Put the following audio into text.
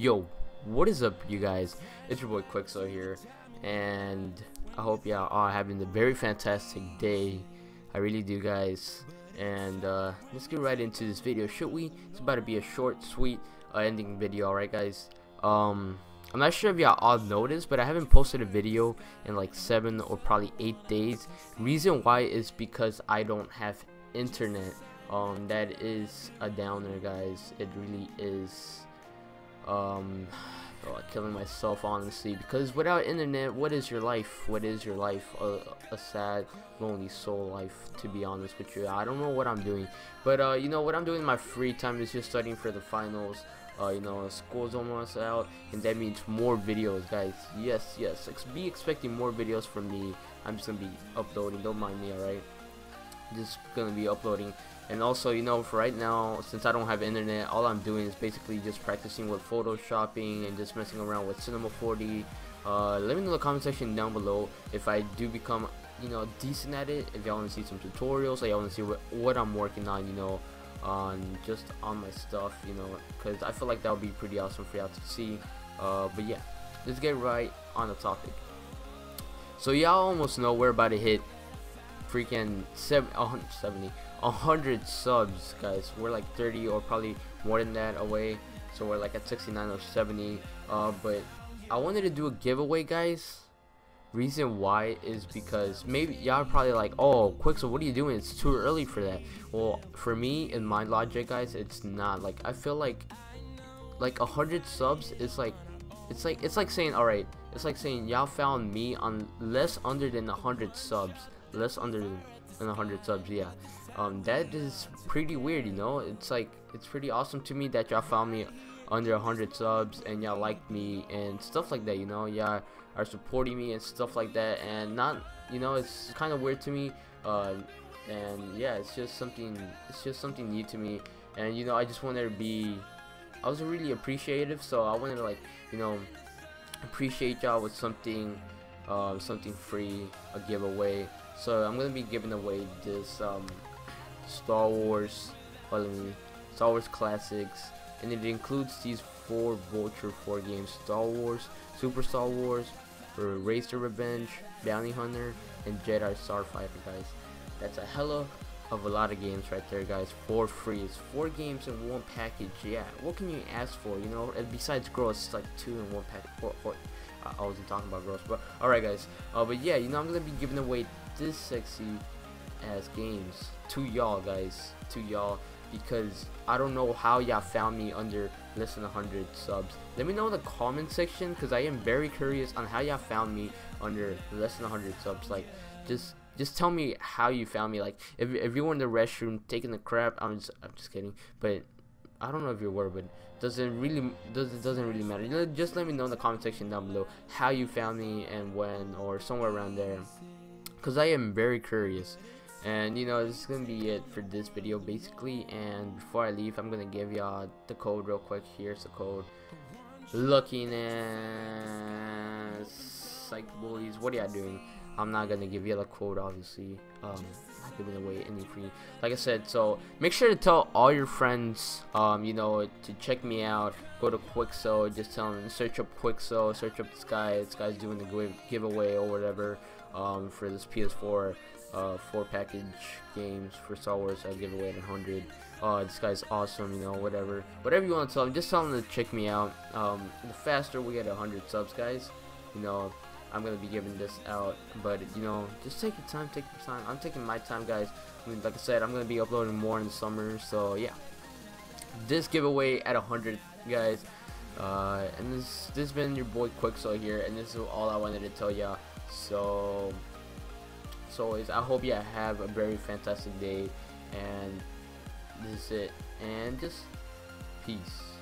Yo, what is up, you guys? It's your boy Quixo here, and I hope y'all are having a very fantastic day. I really do, guys. And let's get right into this video, should we? It's about to be a short, sweet ending video, alright, guys? I'm not sure if y'all all noticed, but I haven't posted a video in like 7 or probably 8 days. Reason why is because I don't have internet. That is a downer, guys. It really is. Killing myself, honestly, because without internet, what is your life? What is your life? A sad, lonely soul life, to be honest with you. I don't know what I'm doing, but you know what I'm doing in my free time is just studying for the finals. You know, school's almost out, and that means more videos, guys. Yes, be expecting more videos from me. I'm just gonna be uploading, don't mind me, alright? Just gonna be uploading. And also, you know, for right now, since I don't have internet, all I'm doing is basically just practicing with photoshopping and just messing around with Cinema 4D. Let me know in the comment section down below if I do become, you know, decent at it. If y'all want to see some tutorials, or y'all want to see what I'm working on, you know, just on my stuff, you know, because I feel like that would be pretty awesome for y'all to see. But yeah, let's get right on the topic. So y'all almost know we're about to hit freaking 100 subs, guys. We're like 30 or probably more than that away, so we're like at 69 or 70. But I wanted to do a giveaway, guys. Reason why is because maybe y'all are probably like, oh, Quixo, what are you doing? It's too early for that. Well, for me, in my logic, guys, it's not. Like, I feel like 100 subs is like, it's like saying, all right, it's like saying y'all found me on less under than 100 subs. Yeah, that is pretty weird, you know. It's like, it's pretty awesome to me that y'all found me under 100 subs and y'all like me and stuff like that, you know. Y'all are supporting me and stuff like that, and not, you know, it's kind of weird to me. And yeah, it's just something new to me. And you know, I just wanted to be, I was really appreciative, so I wanted to, like, you know, appreciate y'all with something, something free, a giveaway. So I'm gonna be giving away this Star Wars Classics, and it includes these 4 Vulture 4 games: Star Wars, Super Star Wars, Racer Revenge, Bounty Hunter, and Jedi Starfighter, guys. That's a hella of a lot of games right there, guys, for free. It's 4 games in one package. Yeah, what can you ask for, you know? And besides gross, it's like 2 in one package. I wasn't talking about gross, but alright, guys. But yeah, you know, I'm gonna be giving away this sexy ass games to y'all, guys, to y'all, because I don't know how y'all found me under less than 100 subs. Let me know in the comment section, because I am very curious on how y'all found me under less than 100 subs. Like, just tell me how you found me. Like, if you were in the restroom taking a crap, I'm just kidding, but I don't know if you were, but it doesn't really matter. You know, just let me know in the comment section down below how you found me and when, or somewhere around there, because I am very curious. And you know, this is gonna be it for this video, basically. And before I leave, I'm gonna give y'all the code real quick. Here's the code. Looking at psych bullies, what are y'all doing? I'm not gonna give y'all a code, obviously. Not giving away any free, like I said. So make sure to tell all your friends, you know, to check me out. Go to Quixo, just tell them, search up Quixo, search up this guy. This guy's doing the giveaway or whatever, for this PS4 4 package games for Star Wars. I give away at 100. This guy's awesome, you know, whatever you want to tell them. Just tell them to check me out. The faster we get 100 subs, guys, you know, I'm gonna be giving this out. But you know, just take your time, take your time. I'm taking my time, guys. I mean, like I said, I'm gonna be uploading more in the summer, so yeah. This giveaway at 100, guys. And this has been your boy Quixo here, and this is all I wanted to tell y'all. So as always, I hope y'all have a very fantastic day, and this is it, and just peace.